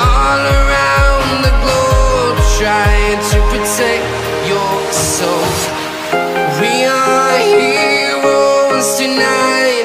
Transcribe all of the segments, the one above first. all around the globe, trying to protect your soul. We are heroes tonight.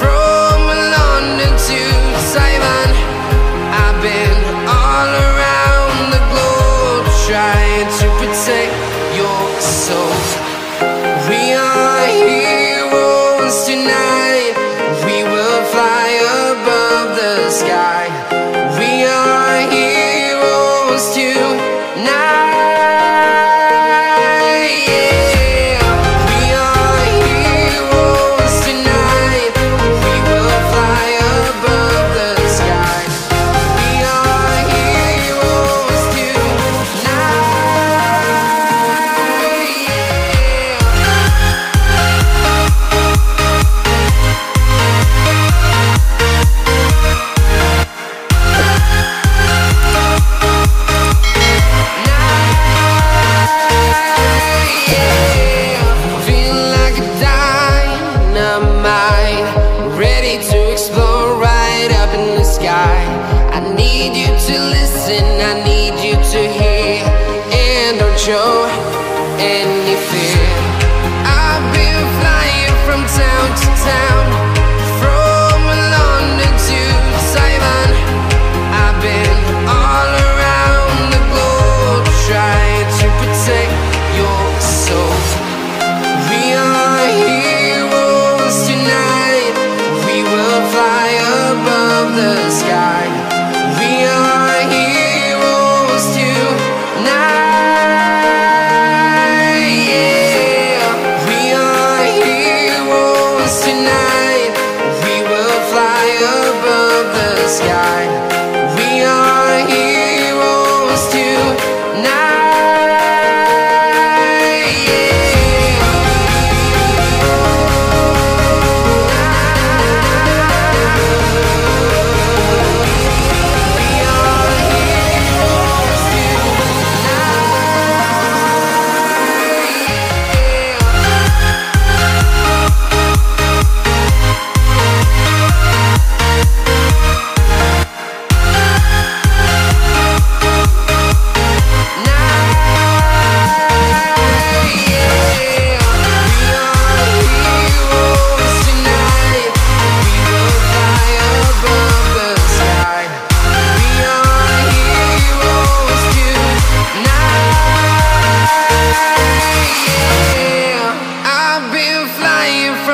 from London to Taiwan. I've been all around the globe, trying to protect your soul. We are here tonight, we will fly above the sky. We are heroes tonight, yeah.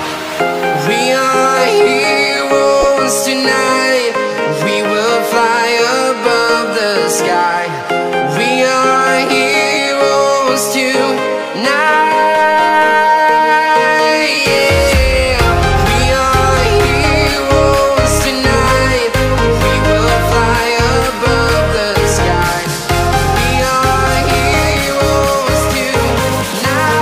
We are heroes tonight. We will fly above the sky. We are heroes tonight. Yeah. We are heroes tonight. We will fly above the sky. We are heroes tonight. Yeah.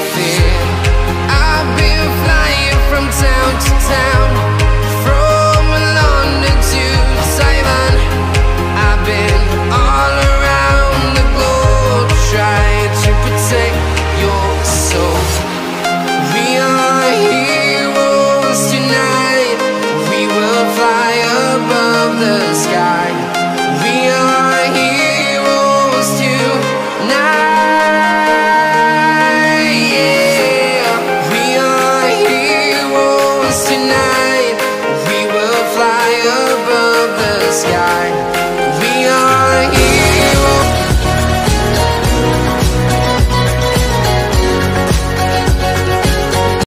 fear. I've been flying from town to town, from London to Taiwan. I've been all around the globe trying to protect your soul. We are heroes tonight. We will fly above the sky. We are heroes tonight. Yeah.